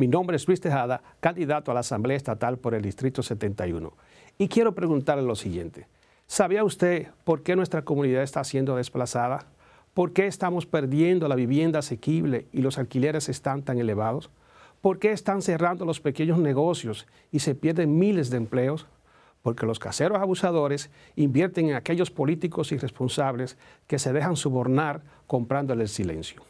Mi nombre es Luis Tejada, candidato a la Asamblea Estatal por el Distrito 71. Y quiero preguntarle lo siguiente. ¿Sabía usted por qué nuestra comunidad está siendo desplazada? ¿Por qué estamos perdiendo la vivienda asequible y los alquileres están tan elevados? ¿Por qué están cerrando los pequeños negocios y se pierden miles de empleos? Porque los caseros abusadores invierten en aquellos políticos irresponsables que se dejan sobornar comprándole el silencio.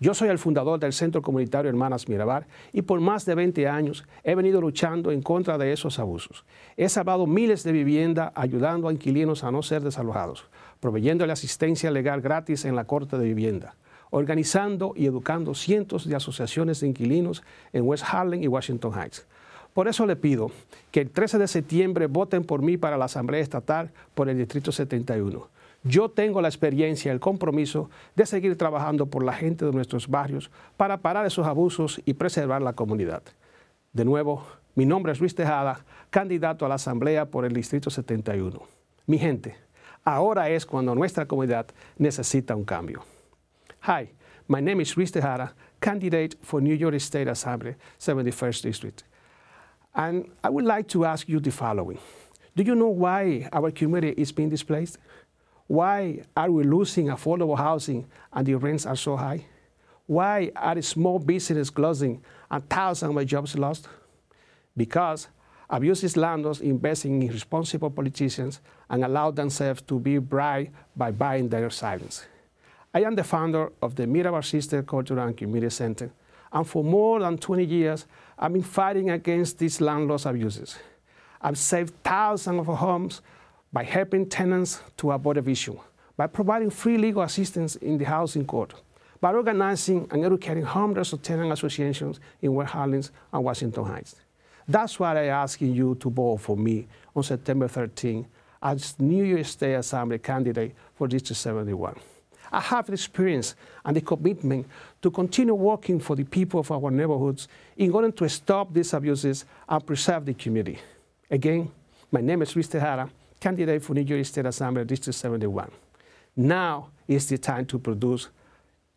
Yo soy el fundador del Centro Comunitario Hermanas Mirabal y por más de 20 años he venido luchando en contra de esos abusos. He salvado miles de viviendas ayudando a inquilinos a no ser desalojados, proveyéndole asistencia legal gratis en la Corte de Vivienda, organizando y educando cientos de asociaciones de inquilinos en West Harlem y Washington Heights. Por eso le pido que el 13 de septiembre voten por mí para la Asamblea Estatal por el Distrito 71. Yo tengo la experiencia, el compromiso de seguir trabajando por la gente de nuestros barrios para parar esos abusos y preservar la comunidad. De nuevo, mi nombre es Luis Tejada, candidato a la Asamblea por el Distrito 71. Mi gente, ahora es cuando nuestra comunidad necesita un cambio. Hi, my name is Luis Tejada, candidate for New York State Assembly, 71st District. And I would like to ask you the following. Do you know why our community is being displaced? Why are we losing affordable housing and the rents are so high? Why are small businesses closing and thousands of jobs lost? Because abusive landlords invest in irresponsible politicians and allow themselves to be bribed by buying their silence. I am the founder of the Mirabal Sisters Cultural and Community Center, and for more than 20 years, I've been fighting against these landlords' abuses. I've saved thousands of homes by helping tenants to avoid eviction, by providing free legal assistance in the housing court, by organizing and educating hundreds of tenant associations in West Harlem and Washington Heights. That's why I'm asking you to vote for me on September 13 as New York State Assembly candidate for District 71. I have the experience and the commitment to continue working for the people of our neighborhoods in order to stop these abuses and preserve the community. Again, my name is Luis Tejada, candidate for New York State Assembly District 71. Now is the time to produce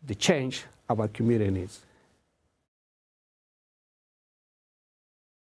the change our community needs.